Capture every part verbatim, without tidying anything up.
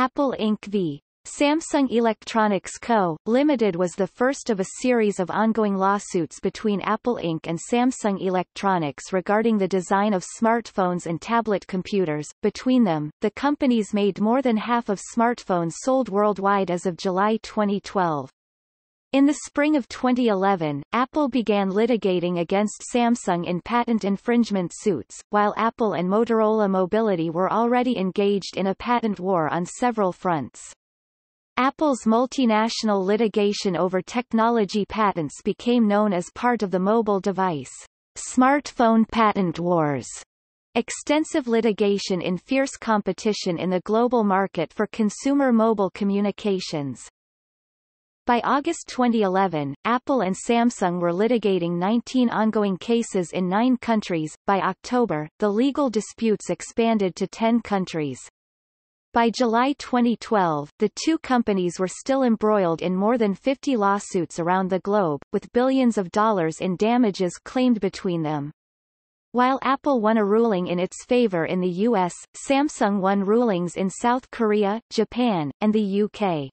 Apple Incorporated v. Samsung Electronics Co., Limited was the first of a series of ongoing lawsuits between Apple Incorporated and Samsung Electronics regarding the design of smartphones and tablet computers. Between them, the companies made more than half of smartphones sold worldwide as of July twenty twelve. In the spring of twenty eleven, Apple began litigating against Samsung in patent infringement suits, while Apple and Motorola Mobility were already engaged in a patent war on several fronts. Apple's multinational litigation over technology patents became known as part of the mobile device smartphone patent wars. Extensive litigation in fierce competition in the global market for consumer mobile communications. By August twenty eleven, Apple and Samsung were litigating nineteen ongoing cases in nine countries. By October, the legal disputes expanded to ten countries. By July twenty twelve, the two companies were still embroiled in more than fifty lawsuits around the globe, with billions of dollars in damages claimed between them. While Apple won a ruling in its favor in the U S, Samsung won rulings in South Korea, Japan, and the U K.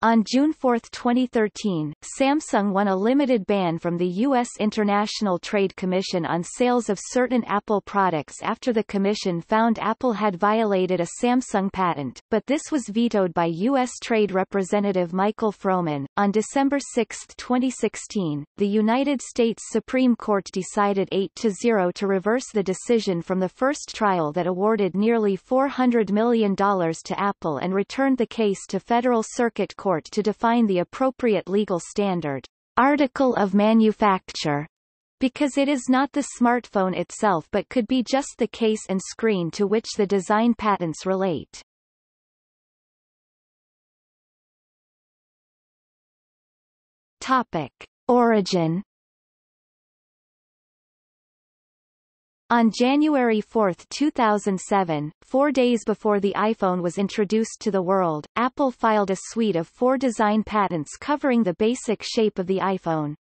On June fourth twenty thirteen, Samsung won a limited ban from the U S International Trade Commission on sales of certain Apple products after the commission found Apple had violated a Samsung patent, but this was vetoed by U S Trade Representative Michael Froman. On December sixth twenty sixteen, the United States Supreme Court decided eight to zero to reverse the decision from the first trial that awarded nearly four hundred million dollars to Apple and returned the case to Federal Circuit Court to define the appropriate legal standard, article of manufacture, because it is not the smartphone itself but could be just the case and screen to which the design patents relate. Topic: Origin. On January fourth two thousand seven, four days before the iPhone was introduced to the world, Apple filed a suite of four design patents covering the basic shape of the iPhone.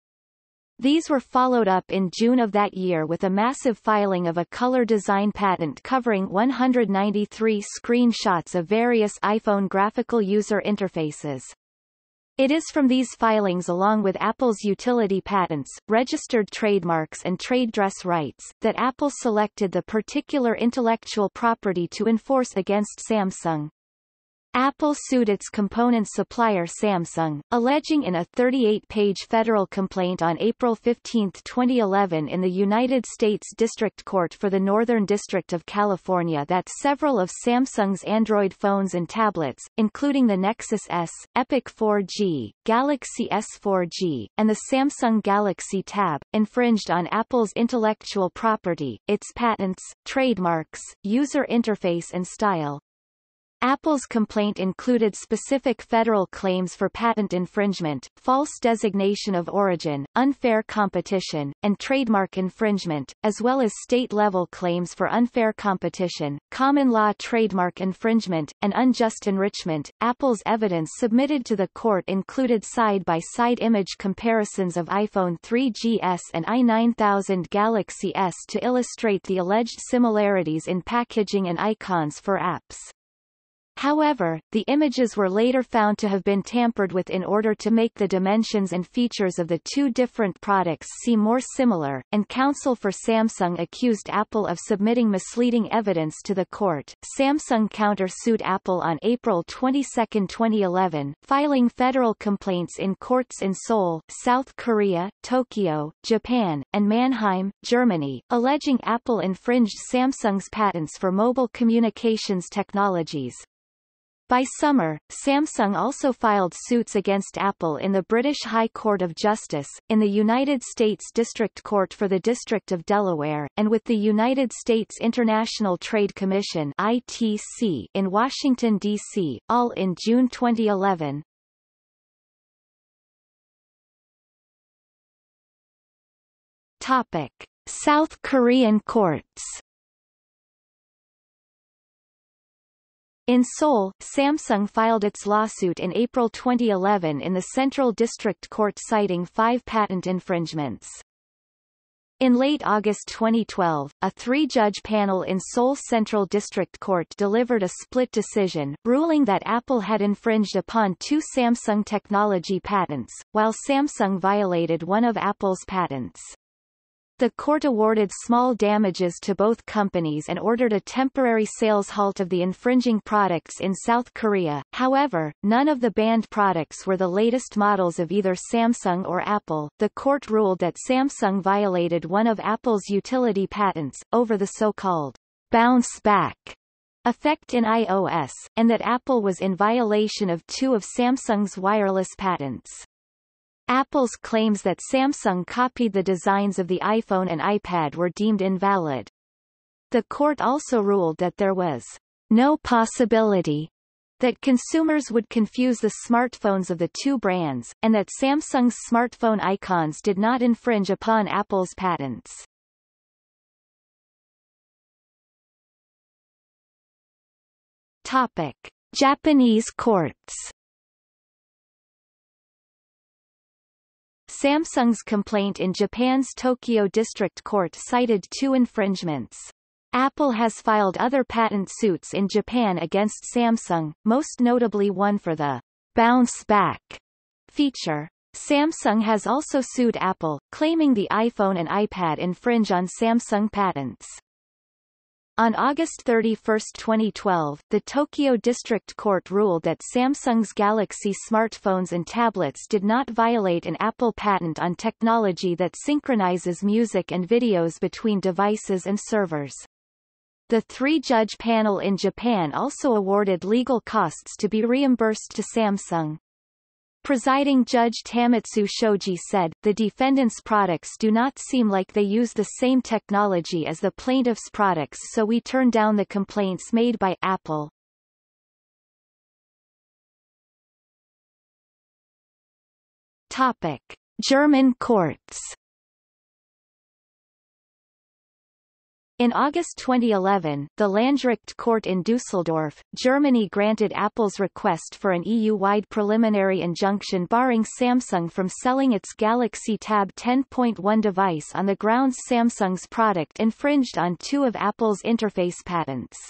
These were followed up in June of that year with a massive filing of a color design patent covering one hundred ninety-three screenshots of various iPhone graphical user interfaces. It is from these filings, along with Apple's utility patents, registered trademarks and trade dress rights, that Apple selected the particular intellectual property to enforce against Samsung. Apple sued its component supplier Samsung, alleging in a thirty-eight page federal complaint on April fifteenth twenty eleven in the United States District Court for the Northern District of California that several of Samsung's Android phones and tablets, including the Nexus S, Epic four G, Galaxy S four G, and the Samsung Galaxy Tab, infringed on Apple's intellectual property, its patents, trademarks, user interface and style. Apple's complaint included specific federal claims for patent infringement, false designation of origin, unfair competition, and trademark infringement, as well as state-level claims for unfair competition, common law trademark infringement, and unjust enrichment. Apple's evidence submitted to the court included side-by-side image comparisons of iPhone three G S and i nine thousand Galaxy S to illustrate the alleged similarities in packaging and icons for apps. However, the images were later found to have been tampered with in order to make the dimensions and features of the two different products seem more similar, and counsel for Samsung accused Apple of submitting misleading evidence to the court. Samsung countersued Apple on April twenty-second twenty eleven, filing federal complaints in courts in Seoul, South Korea, Tokyo, Japan, and Mannheim, Germany, alleging Apple infringed Samsung's patents for mobile communications technologies. By summer, Samsung also filed suits against Apple in the British High Court of Justice, in the United States District Court for the District of Delaware, and with the United States International Trade Commission (I T C) in Washington, D C, all in June twenty eleven. Topic: South Korean courts. In Seoul, Samsung filed its lawsuit in April twenty eleven in the Central District Court citing five patent infringements. In late August twenty twelve, a three-judge panel in Seoul's Central District Court delivered a split decision, ruling that Apple had infringed upon two Samsung technology patents, while Samsung violated one of Apple's patents. The court awarded small damages to both companies and ordered a temporary sales halt of the infringing products in South Korea. However, none of the banned products were the latest models of either Samsung or Apple. The court ruled that Samsung violated one of Apple's utility patents, over the so-called bounce back effect in iOS, and that Apple was in violation of two of Samsung's wireless patents. Apple's claims that Samsung copied the designs of the iPhone and iPad were deemed invalid. The court also ruled that there was no possibility that consumers would confuse the smartphones of the two brands, and that Samsung's smartphone icons did not infringe upon Apple's patents. Topic: Japanese courts. Samsung's complaint in Japan's Tokyo District Court cited two infringements. Apple has filed other patent suits in Japan against Samsung, most notably one for the bounce back feature. Samsung has also sued Apple, claiming the iPhone and iPad infringe on Samsung patents. On August thirty-first twenty twelve, the Tokyo District Court ruled that Samsung's Galaxy smartphones and tablets did not violate an Apple patent on technology that synchronizes music and videos between devices and servers. The three-judge panel in Japan also awarded legal costs to be reimbursed to Samsung. Presiding Judge Tametsu Shoji said, the defendants' products do not seem like they use the same technology as the plaintiffs' products, so we turn down the complaints made by Apple. Topic: German courts. In August twenty eleven, the Landgericht Court in Düsseldorf, Germany granted Apple's request for an E U-wide preliminary injunction barring Samsung from selling its Galaxy Tab ten point one device on the grounds Samsung's product infringed on two of Apple's interface patents.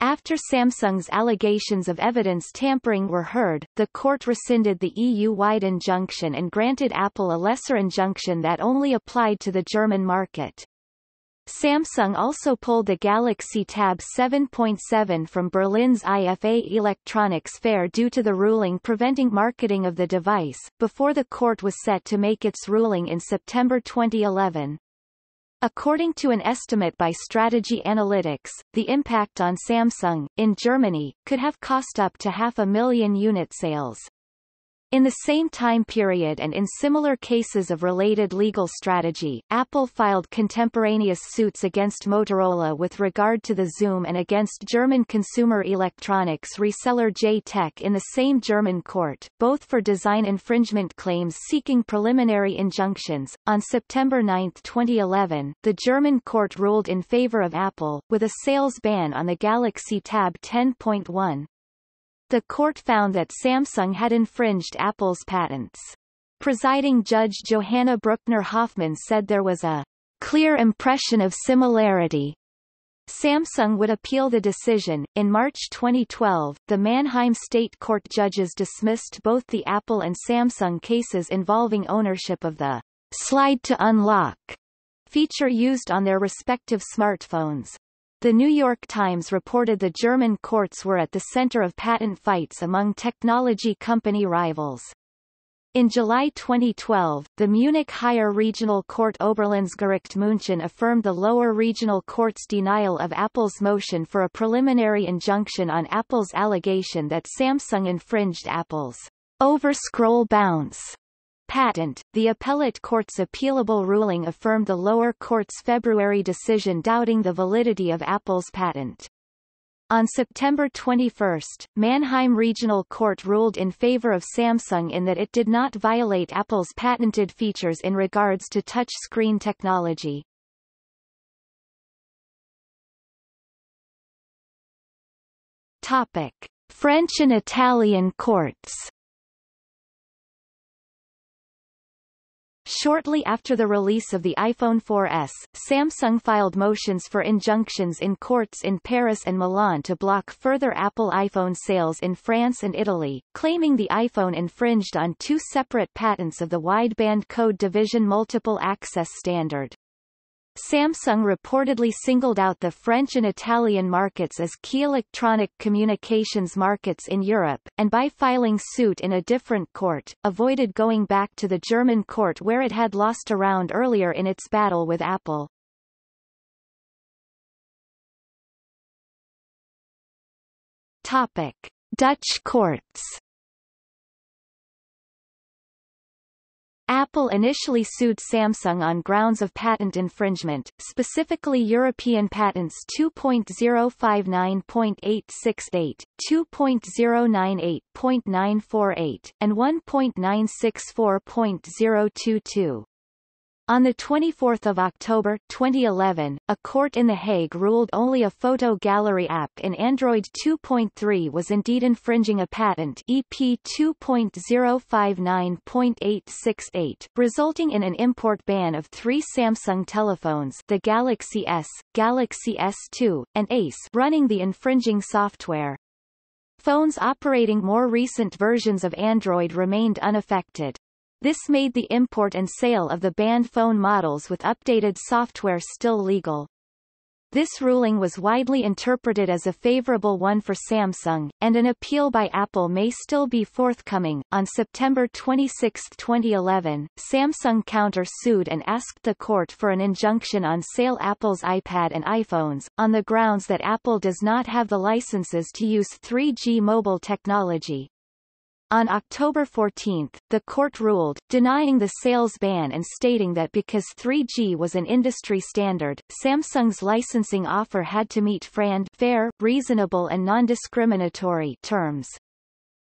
After Samsung's allegations of evidence tampering were heard, the court rescinded the E U-wide injunction and granted Apple a lesser injunction that only applied to the German market. Samsung also pulled the Galaxy Tab seven point seven from Berlin's I F A Electronics Fair due to the ruling preventing marketing of the device, before the court was set to make its ruling in September twenty eleven. According to an estimate by Strategy Analytics, the impact on Samsung, in Germany, could have cost up to half a million unit sales. In the same time period and in similar cases of related legal strategy, Apple filed contemporaneous suits against Motorola with regard to the Zoom and against German consumer electronics reseller J Tech in the same German court, both for design infringement claims seeking preliminary injunctions. On September ninth twenty eleven, the German court ruled in favor of Apple, with a sales ban on the Galaxy Tab ten point one. The court found that Samsung had infringed Apple's patents. Presiding Judge Johanna Bruckner-Hoffman said there was a clear impression of similarity. Samsung would appeal the decision. In March twenty twelve, the Mannheim State Court judges dismissed both the Apple and Samsung cases involving ownership of the slide to unlock feature used on their respective smartphones. The New York Times reported the German courts were at the center of patent fights among technology company rivals. In July twenty twelve, the Munich Higher Regional Court Oberlandesgericht München affirmed the lower regional court's denial of Apple's motion for a preliminary injunction on Apple's allegation that Samsung infringed Apple's overscroll bounce patent. The appellate court's appealable ruling affirmed the lower court's February decision doubting the validity of Apple's patent. On September twenty-first, Mannheim Regional Court ruled in favor of Samsung in that it did not violate Apple's patented features in regards to touch screen technology. Topic: French and Italian courts. Shortly after the release of the iPhone four S, Samsung filed motions for injunctions in courts in Paris and Milan to block further Apple iPhone sales in France and Italy, claiming the iPhone infringed on two separate patents of the Wideband Code Division Multiple Access standard. Samsung reportedly singled out the French and Italian markets as key electronic communications markets in Europe, and by filing suit in a different court, avoided going back to the German court where it had lost a round earlier in its battle with Apple. Topic: Dutch courts. Apple initially sued Samsung on grounds of patent infringement, specifically European patents two point zero five nine point eight six eight, two point zero nine eight point nine four eight, and one point nine six four point zero two two. On the twenty-fourth of October twenty eleven, a court in The Hague ruled only a photo gallery app in Android two point three was indeed infringing a patent E P two point zero five nine point eight six eight, resulting in an import ban of three Samsung telephones, the Galaxy S, Galaxy S two, and Ace, running the infringing software. Phones operating more recent versions of Android remained unaffected. This made the import and sale of the banned phone models with updated software still legal. This ruling was widely interpreted as a favorable one for Samsung, and an appeal by Apple may still be forthcoming. On September twenty-sixth twenty eleven, Samsung counter-sued and asked the court for an injunction on sale Apple's iPad and iPhones, on the grounds that Apple does not have the licenses to use three G mobile technology. On October fourteenth, the court ruled, denying the sales ban and stating that because three G was an industry standard, Samsung's licensing offer had to meet FRAND fair, reasonable and non-discriminatory terms.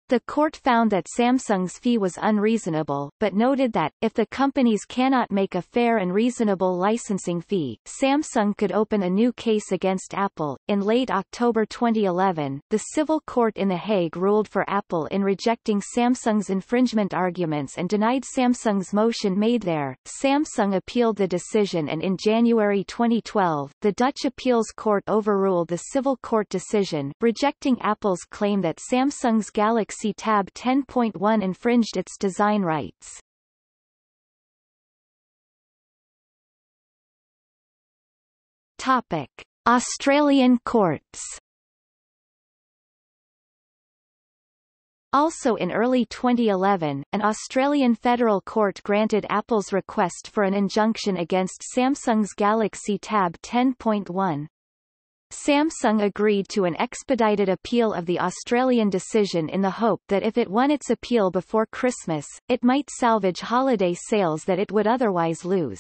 The court found that Samsung's fee was unreasonable, but noted that, if the companies cannot make a fair and reasonable licensing fee, Samsung could open a new case against Apple. In late October twenty eleven, the civil court in The Hague ruled for Apple in rejecting Samsung's infringement arguments and denied Samsung's motion made there. Samsung appealed the decision, and in January twenty twelve, the Dutch Appeals Court overruled the civil court decision, rejecting Apple's claim that Samsung's Galaxy Tab ten point one infringed its design rights. Topic: Australian courts. Also in early twenty eleven, an Australian federal court granted Apple's request for an injunction against Samsung's Galaxy Tab ten point one. Samsung agreed to an expedited appeal of the Australian decision in the hope that if it won its appeal before Christmas, it might salvage holiday sales that it would otherwise lose.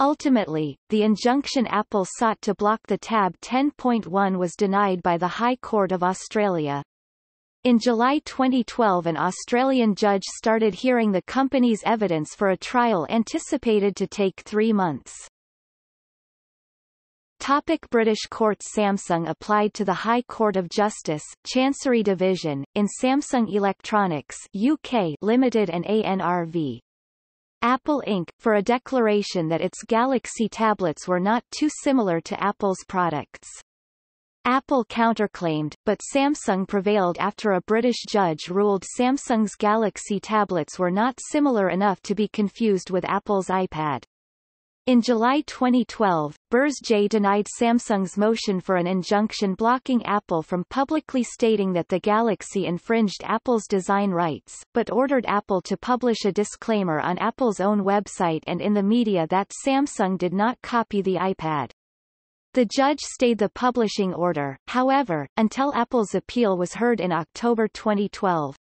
Ultimately, the injunction Apple sought to block the Tab ten point one was denied by the High Court of Australia. In July twenty twelve, an Australian judge started hearing the company's evidence for a trial anticipated to take three months. Topic: British courts. Samsung applied to the High Court of Justice, Chancery Division, in Samsung Electronics U K Limited and A N R V. Apple Incorporated, for a declaration that its Galaxy tablets were not too similar to Apple's products. Apple counterclaimed, but Samsung prevailed after a British judge ruled Samsung's Galaxy tablets were not similar enough to be confused with Apple's iPad. In July twenty twelve, B E R S J denied Samsung's motion for an injunction blocking Apple from publicly stating that the Galaxy infringed Apple's design rights, but ordered Apple to publish a disclaimer on Apple's own website and in the media that Samsung did not copy the iPad. The judge stayed the publishing order, however, until Apple's appeal was heard in October twenty twelve.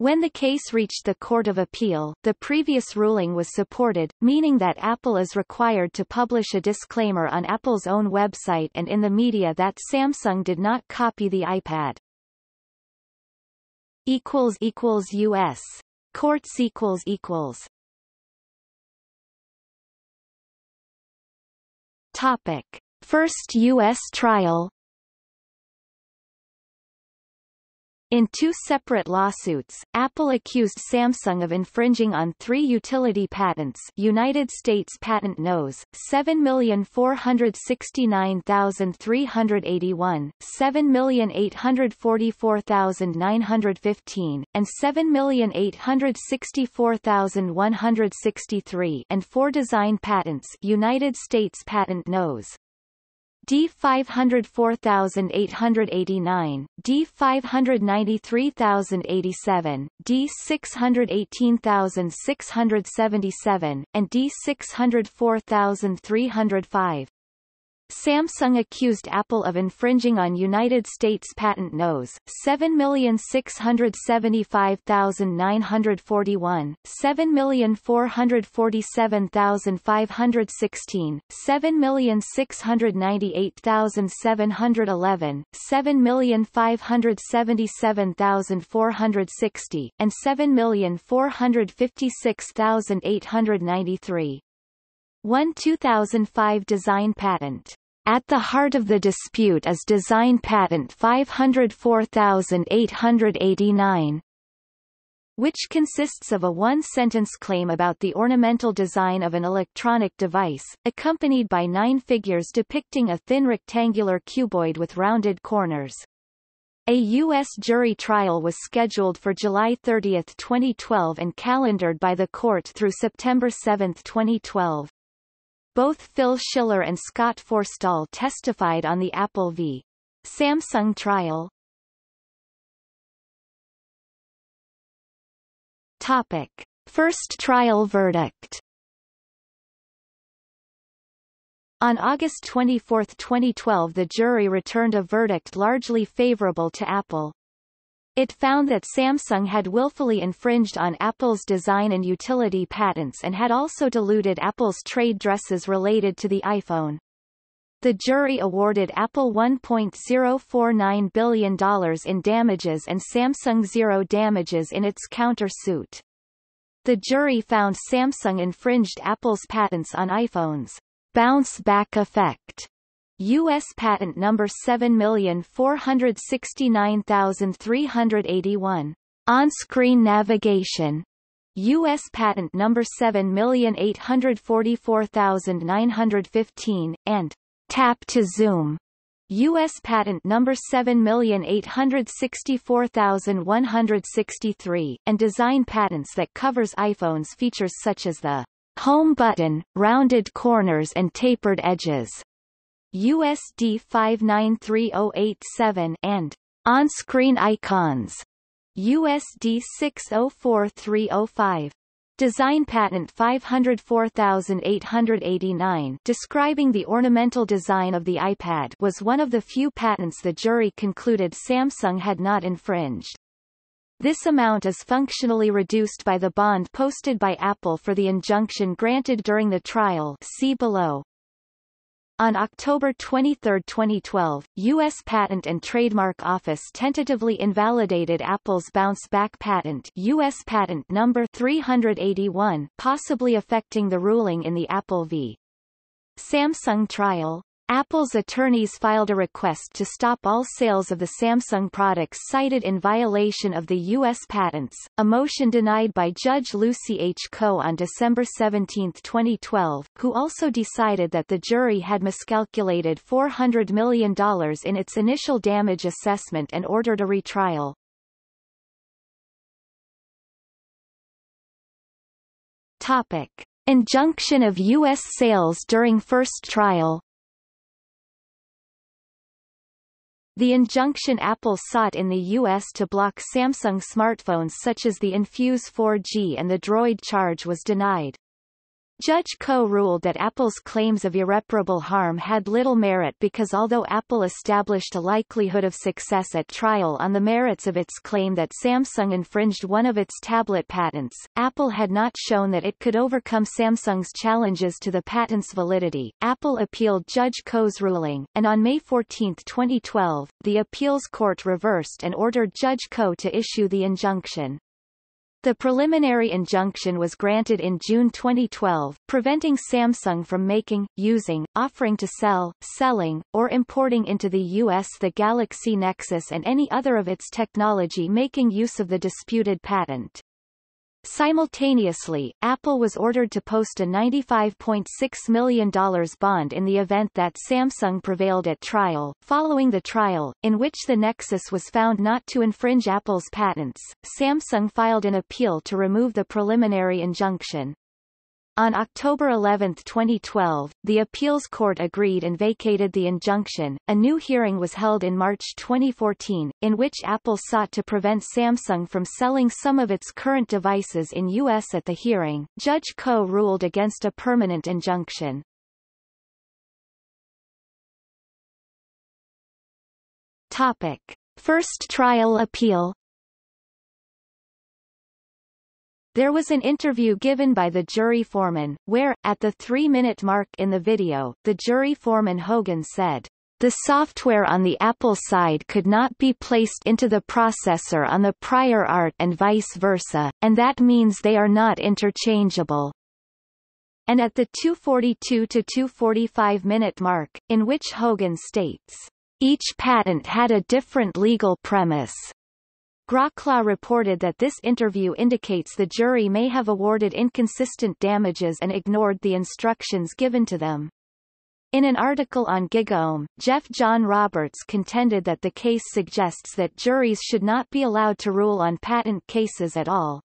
When the case reached the Court of Appeal, the previous ruling was supported, meaning that Apple is required to publish a disclaimer on Apple's own website and in the media that Samsung did not copy the iPad. U S courts. Topic: First U S trial. In two separate lawsuits, Apple accused Samsung of infringing on three utility patents: United States Patent Nos. seven million four hundred sixty-nine thousand three hundred eighty-one, seven million eight hundred forty-four thousand nine hundred fifteen, and seven million eight hundred sixty-four thousand one hundred sixty-three, and four design patents: United States Patent Nos. D five hundred four thousand eight hundred eighty-nine, D five hundred ninety-three thousand eighty-seven, D six hundred eighteen thousand six hundred seventy-seven, and D six hundred four thousand three hundred five. Samsung accused Apple of infringing on United States Patent Nos. seven million six hundred seventy-five thousand nine hundred forty-one, seven million four hundred forty-seven thousand five hundred sixteen, seven million six hundred ninety-eight thousand seven hundred eleven, seven million five hundred seventy-seven thousand four hundred sixty, and seven million four hundred fifty-six thousand eight hundred ninety-three. One two thousand five design patent. At the heart of the dispute is design patent five hundred four thousand eight hundred eighty-nine, which consists of a one-sentence claim about the ornamental design of an electronic device, accompanied by nine figures depicting a thin rectangular cuboid with rounded corners. A U S jury trial was scheduled for July thirtieth twenty twelve and calendared by the court through September seventh twenty twelve. Both Phil Schiller and Scott Forstall testified on the Apple v. Samsung trial. Topic: First trial verdict. On August twenty-fourth twenty twelve, the jury returned a verdict largely favorable to Apple. It found that Samsung had willfully infringed on Apple's design and utility patents and had also diluted Apple's trade dresses related to the iPhone. The jury awarded Apple one point zero four nine billion dollars in damages and Samsung zero damages in its countersuit. The jury found Samsung infringed Apple's patents on iPhone's bounce-back effect. U S Patent Number seven million four hundred sixty-nine thousand three hundred eighty-one, on-screen navigation, U S Patent Number seven million eight hundred forty-four thousand nine hundred fifteen, and Tap to Zoom, U S Patent Number seven million eight hundred sixty-four thousand one hundred sixty-three, and design patents that covers iPhone's features such as the home button, rounded corners and tapered edges. U S D five nine three zero eight seven, and on-screen icons, U S D six zero four three zero five. Design patent five hundred four thousand eight hundred eighty-nine, describing the ornamental design of the iPad, was one of the few patents the jury concluded Samsung had not infringed. This amount is functionally reduced by the bond posted by Apple for the injunction granted during the trial. See below. On October twenty-third twenty twelve, U S Patent and Trademark Office tentatively invalidated Apple's bounce-back patent, U S Patent Number three hundred eighty-one, possibly affecting the ruling in the Apple v. Samsung trial. Apple's attorneys filed a request to stop all sales of the Samsung products cited in violation of the U S patents, a motion denied by Judge Lucy H. Koh on December seventeenth twenty twelve, who also decided that the jury had miscalculated four hundred million dollars in its initial damage assessment and ordered a retrial. Topic: Injunction of U S sales during first trial. The injunction Apple sought in the U S to block Samsung smartphones such as the Infuse four G and the Droid Charge was denied. Judge Koh ruled that Apple's claims of irreparable harm had little merit because although Apple established a likelihood of success at trial on the merits of its claim that Samsung infringed one of its tablet patents, Apple had not shown that it could overcome Samsung's challenges to the patent's validity. Apple appealed Judge Koh's ruling, and on May fourteenth twenty twelve, the appeals court reversed and ordered Judge Koh to issue the injunction. The preliminary injunction was granted in June twenty twelve, preventing Samsung from making, using, offering to sell, selling, or importing into the U S the Galaxy Nexus and any other of its technology making use of the disputed patent. Simultaneously, Apple was ordered to post a ninety-five point six million dollars bond in the event that Samsung prevailed at trial. Following the trial, in which the Nexus was found not to infringe Apple's patents, Samsung filed an appeal to remove the preliminary injunction. On October eleventh twenty twelve, the appeals court agreed and vacated the injunction. A new hearing was held in March twenty fourteen, in which Apple sought to prevent Samsung from selling some of its current devices in U S At the hearing, Judge Koh ruled against a permanent injunction. Topic: First trial appeal. There was an interview given by the jury foreman, where, at the three-minute mark in the video, the jury foreman Hogan said, "The software on the Apple side could not be placed into the processor on the prior art and vice versa, and that means they are not interchangeable." And at the two forty-two to two forty-five minute mark, in which Hogan states, "Each patent had a different legal premise." Groklaw reported that this interview indicates the jury may have awarded inconsistent damages and ignored the instructions given to them. In an article on GigaOm, Jeff John Roberts contended that the case suggests that juries should not be allowed to rule on patent cases at all.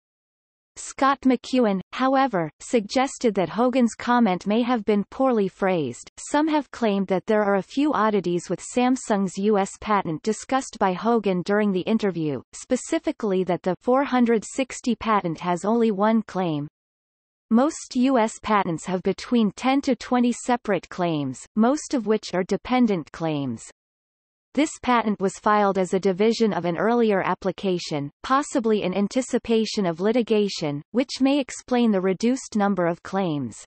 Scott McEwen, however, suggested that Hogan's comment may have been poorly phrased. Some have claimed that there are a few oddities with Samsung's U S patent discussed by Hogan during the interview, specifically that the four sixty patent has only one claim. Most U S patents have between ten to twenty separate claims, most of which are dependent claims. This patent was filed as a division of an earlier application, possibly in anticipation of litigation, which may explain the reduced number of claims.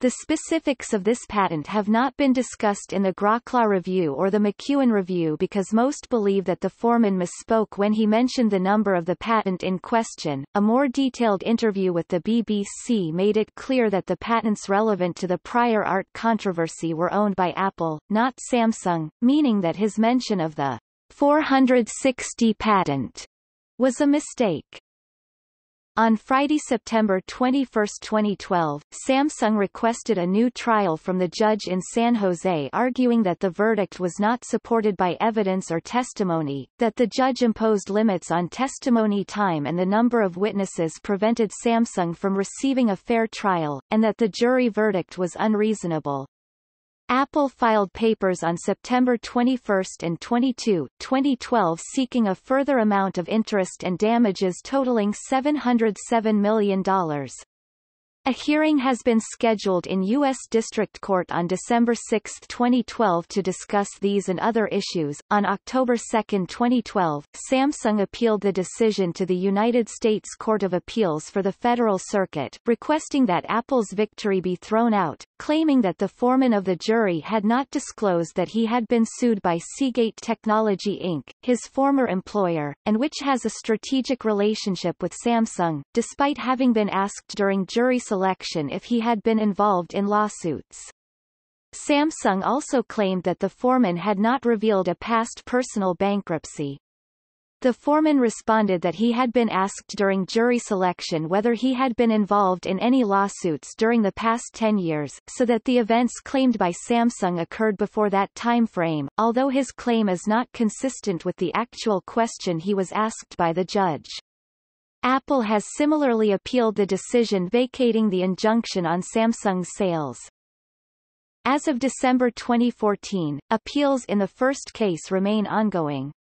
The specifics of this patent have not been discussed in the Groklaw review or the McEwen review because most believe that the foreman misspoke when he mentioned the number of the patent in question. A more detailed interview with the B B C made it clear that the patents relevant to the prior art controversy were owned by Apple, not Samsung, meaning that his mention of the four sixty patent was a mistake. On Friday, September twenty-first twenty twelve, Samsung requested a new trial from the judge in San Jose, arguing that the verdict was not supported by evidence or testimony, that the judge imposed limits on testimony time and the number of witnesses prevented Samsung from receiving a fair trial, and that the jury verdict was unreasonable. Apple filed papers on September twenty-first and twenty-second, twenty twelve seeking a further amount of interest and damages totaling seven hundred seven million dollars. A hearing has been scheduled in U S District Court on December sixth twenty twelve to discuss these and other issues. On October second twenty twelve, Samsung appealed the decision to the United States Court of Appeals for the Federal Circuit, requesting that Apple's victory be thrown out, claiming that the foreman of the jury had not disclosed that he had been sued by Seagate Technology Incorporated, his former employer, and which has a strategic relationship with Samsung, despite having been asked during jury selection if he had been involved in lawsuits. Samsung also claimed that the foreman had not revealed a past personal bankruptcy. The foreman responded that he had been asked during jury selection whether he had been involved in any lawsuits during the past ten years, so that the events claimed by Samsung occurred before that time frame, although his claim is not consistent with the actual question he was asked by the judge. Apple has similarly appealed the decision vacating the injunction on Samsung's sales. As of December twenty fourteen, appeals in the first case remain ongoing.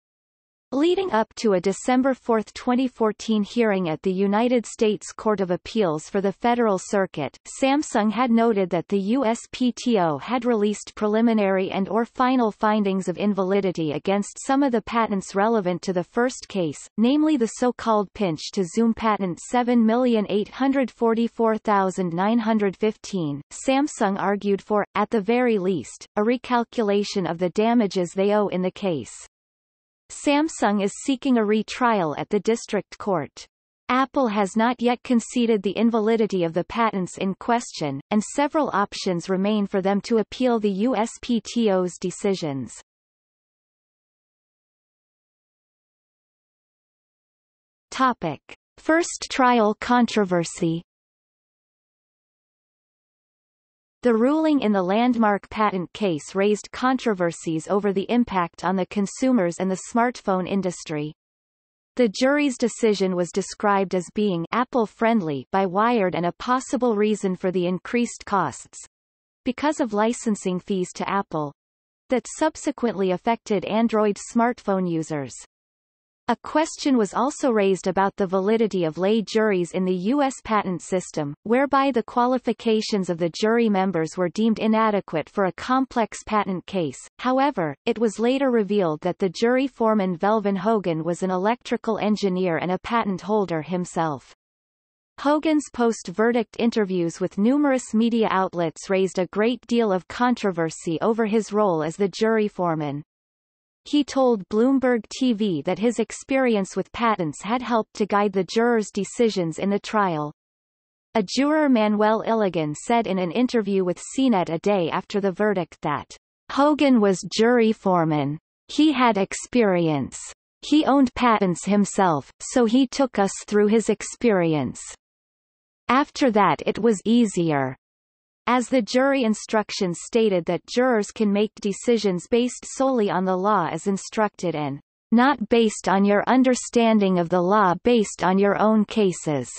Leading up to a December fourth twenty fourteen hearing at the United States Court of Appeals for the Federal Circuit, Samsung had noted that the U S P T O had released preliminary and or final findings of invalidity against some of the patents relevant to the first case, namely the so-called pinch-to-zoom patent seven million eight hundred forty-four thousand nine hundred fifteen. Samsung argued for, at the very least, a recalculation of the damages they owe in the case. Samsung is seeking a retrial at the district court. Apple has not yet conceded the invalidity of the patents in question, and several options remain for them to appeal the U S P T O's decisions. Topic: First trial controversy. The ruling in the landmark patent case raised controversies over the impact on the consumers and the smartphone industry. The jury's decision was described as being Apple-friendly by Wired and a possible reason for the increased costs, because of licensing fees to Apple, that subsequently affected Android smartphone users. A question was also raised about the validity of lay juries in the U S patent system, whereby the qualifications of the jury members were deemed inadequate for a complex patent case. However, it was later revealed that the jury foreman Velvin Hogan was an electrical engineer and a patent holder himself. Hogan's post-verdict interviews with numerous media outlets raised a great deal of controversy over his role as the jury foreman. He told Bloomberg T V that his experience with patents had helped to guide the jurors' decisions in the trial. A juror, Manuel Iligan, said in an interview with C net a day after the verdict that Hogan was jury foreman. He had experience. He owned patents himself, so he took us through his experience. After that it was easier. As the jury instructions stated that jurors can make decisions based solely on the law as instructed and not based on your understanding of the law based on your own cases.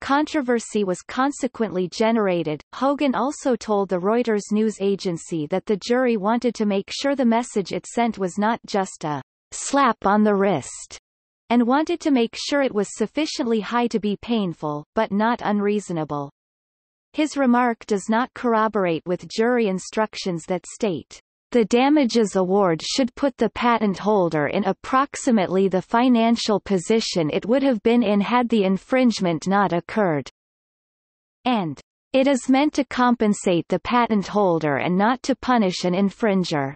Controversy was consequently generated. Hogan also told the Reuters news agency that the jury wanted to make sure the message it sent was not just a slap on the wrist, and wanted to make sure it was sufficiently high to be painful, but not unreasonable. His remark does not corroborate with jury instructions that state, "The damages award should put the patent holder in approximately the financial position it would have been in had the infringement not occurred," and "It is meant to compensate the patent holder and not to punish an infringer."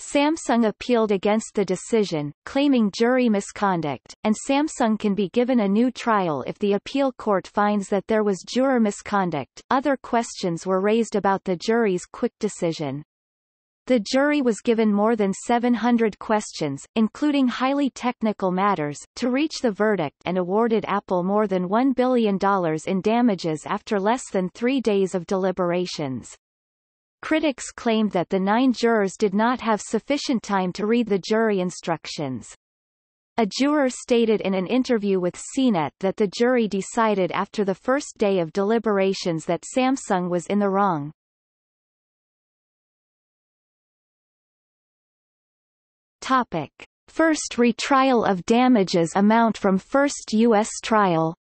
Samsung appealed against the decision, claiming jury misconduct, and Samsung can be given a new trial if the appeal court finds that there was juror misconduct. Other questions were raised about the jury's quick decision. The jury was given more than seven hundred questions, including highly technical matters, to reach the verdict and awarded Apple more than one billion dollars in damages after less than three days of deliberations. Critics claimed that the nine jurors did not have sufficient time to read the jury instructions. A juror stated in an interview with C net that the jury decided after the first day of deliberations that Samsung was in the wrong. Topic: First retrial of damages amount from first U S trial.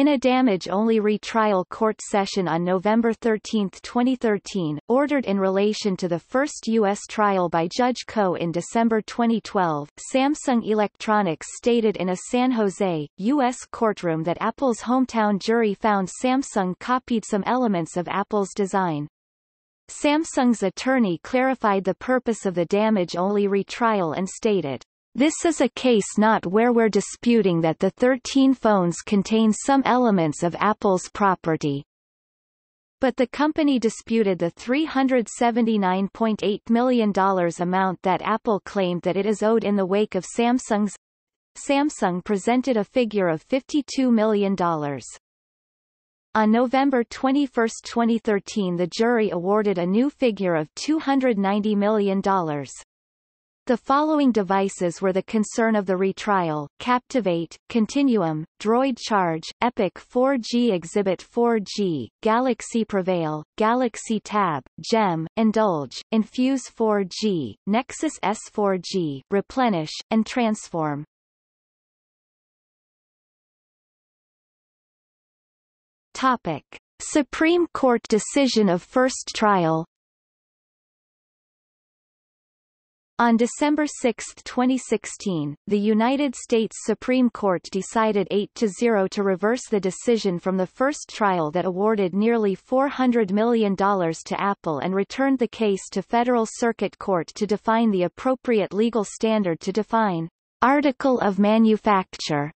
In a damage-only retrial court session on November thirteenth twenty thirteen, ordered in relation to the first U S trial by Judge Koh in December twenty twelve, Samsung Electronics stated in a San Jose, U S courtroom that Apple's hometown jury found Samsung copied some elements of Apple's design. Samsung's attorney clarified the purpose of the damage-only retrial and stated, "This is a case not where we're disputing that the thirteen phones contain some elements of Apple's property." But the company disputed the three hundred seventy-nine point eight million dollars amount that Apple claimed that it is owed in the wake of Samsung's. Samsung presented a figure of fifty-two million dollars. On November twenty-first twenty thirteen, the jury awarded a new figure of two hundred ninety million dollars. The following devices were the concern of the retrial: Captivate, Continuum, Droid Charge, Epic four G Exhibit four G, Galaxy Prevail, Galaxy Tab, Gem, Indulge, Infuse four G, Nexus S four G, Replenish, and Transform. Topic: Supreme Court decision of first trial. On December sixth twenty sixteen, the United States Supreme Court decided eight to zero to reverse the decision from the first trial that awarded nearly four hundred million dollars to Apple and returned the case to Federal Circuit Court to define the appropriate legal standard to define Article of manufacture,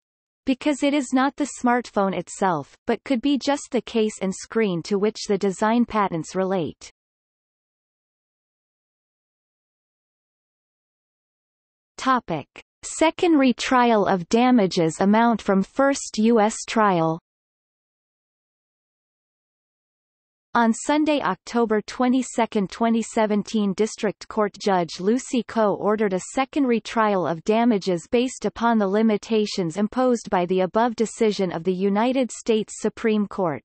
because it is not the smartphone itself, but could be just the case and screen to which the design patents relate. Topic. Secondary trial of damages amount from first U S trial. On Sunday, October twenty-second, twenty seventeen, District Court Judge Lucy Koh ordered a secondary trial of damages based upon the limitations imposed by the above decision of the United States Supreme Court.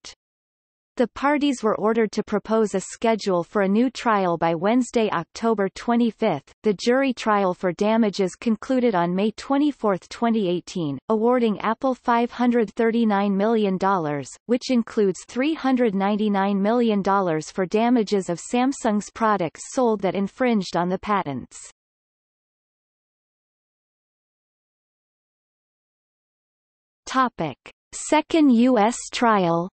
The parties were ordered to propose a schedule for a new trial by Wednesday, October twenty-fifth. The jury trial for damages concluded on May twenty-fourth, twenty eighteen, awarding Apple five hundred thirty-nine million dollars, which includes three hundred ninety-nine million dollars for damages of Samsung's products sold that infringed on the patents. Topic: Second U S trial.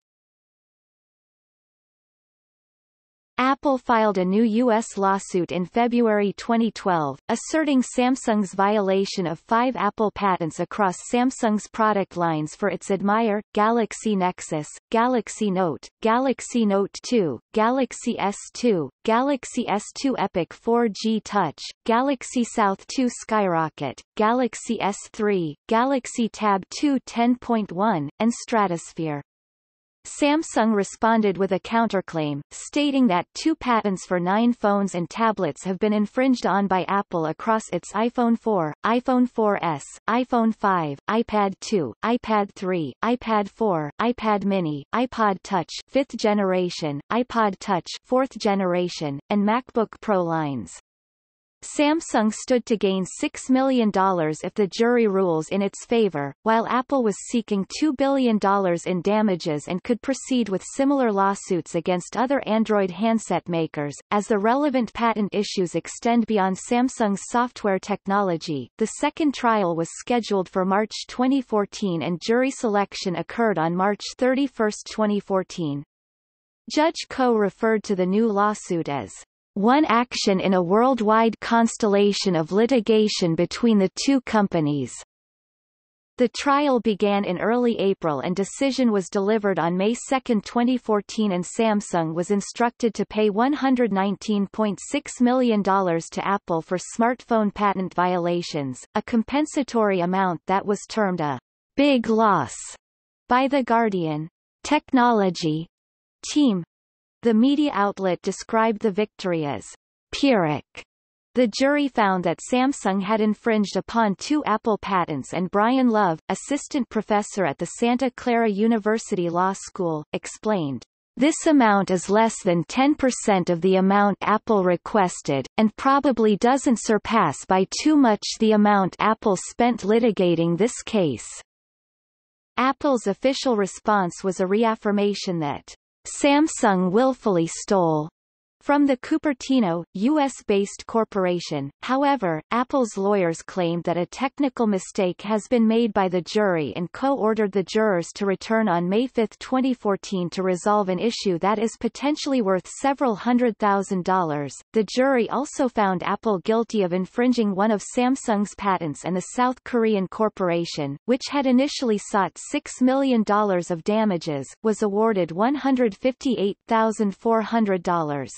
Apple filed a new U S lawsuit in February twenty twelve, asserting Samsung's violation of five Apple patents across Samsung's product lines for its Admire, Galaxy Nexus, Galaxy Note, Galaxy Note two, Galaxy S two, Galaxy S two Epic four G Touch, Galaxy South two Skyrocket, Galaxy S three, Galaxy Tab two ten point one, and Stratosphere. Samsung responded with a counterclaim, stating that two patents for nine phones and tablets have been infringed on by Apple across its iPhone four, iPhone four S, iPhone five, iPad two, iPad three, iPad four, iPad Mini, iPod Touch fifth generation, iPod Touch fourth generation, and MacBook Pro lines. Samsung stood to gain six million dollars if the jury rules in its favor, while Apple was seeking two billion dollars in damages and could proceed with similar lawsuits against other Android handset makers. As the relevant patent issues extend beyond Samsung's software technology, the second trial was scheduled for March twenty fourteen and jury selection occurred on March thirty-first, twenty fourteen. Judge Koh referred to the new lawsuit as one action in a worldwide constellation of litigation between the two companies. The trial began in early April and decision was delivered on May second, twenty fourteen, and Samsung was instructed to pay one hundred nineteen point six million dollars to Apple for smartphone patent violations, a compensatory amount that was termed a big loss by the Guardian technology team. The media outlet described the victory as pyrrhic. The jury found that Samsung had infringed upon two Apple patents, and Brian Love, assistant professor at the Santa Clara University Law School, explained, "This amount is less than ten percent of the amount Apple requested, and probably doesn't surpass by too much the amount Apple spent litigating this case." Apple's official response was a reaffirmation that Samsung willfully stole from the Cupertino, U S-based corporation. However, Apple's lawyers claimed that a technical mistake has been made by the jury, and Koh ordered the jurors to return on May fifth, twenty fourteen to resolve an issue that is potentially worth several hundred thousand dollars. The jury also found Apple guilty of infringing one of Samsung's patents and the South Korean corporation, which had initially sought six million dollars of damages, was awarded one hundred fifty-eight thousand four hundred dollars.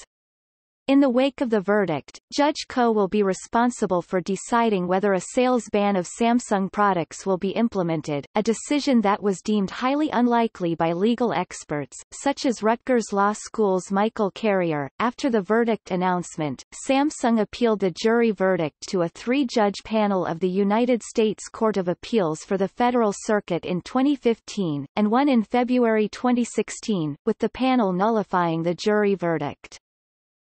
In the wake of the verdict, Judge Koh will be responsible for deciding whether a sales ban of Samsung products will be implemented, a decision that was deemed highly unlikely by legal experts, such as Rutgers Law School's Michael Carrier. After the verdict announcement, Samsung appealed the jury verdict to a three-judge panel of the United States Court of Appeals for the Federal Circuit in twenty fifteen, and one in February twenty sixteen, with the panel nullifying the jury verdict.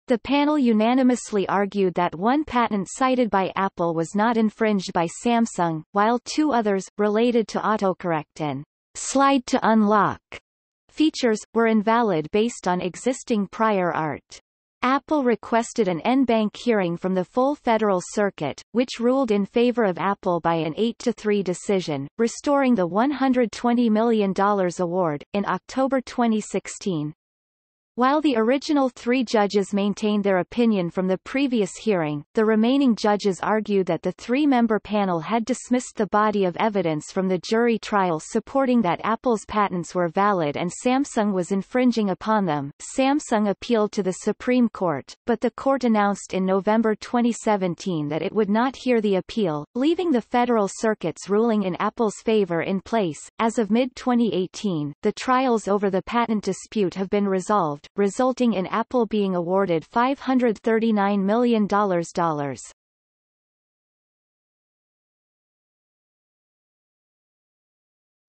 The panel unanimously argued that one patent cited by Apple was not infringed by Samsung, while two others, related to autocorrect and slide to unlock features, were invalid based on existing prior art. Apple requested an en banc hearing from the full Federal Circuit, which ruled in favor of Apple by an eight to three decision, restoring the one hundred twenty million dollars award, in October twenty sixteen. While the original three judges maintained their opinion from the previous hearing, the remaining judges argued that the three-member panel had dismissed the body of evidence from the jury trial supporting that Apple's patents were valid and Samsung was infringing upon them. Samsung appealed to the Supreme Court, but the court announced in November twenty seventeen that it would not hear the appeal, leaving the Federal Circuit's ruling in Apple's favor in place. As of mid twenty eighteen, the trials over the patent dispute have been resolved, resulting in Apple being awarded five hundred thirty-nine million dollars.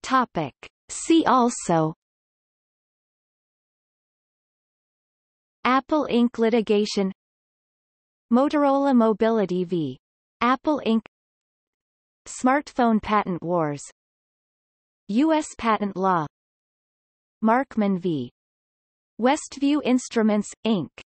Topic. See also: Apple Incorporated litigation, Motorola Mobility v. Apple Incorporated, Smartphone patent wars, U S patent law, Markman v. Westview Instruments, Incorporated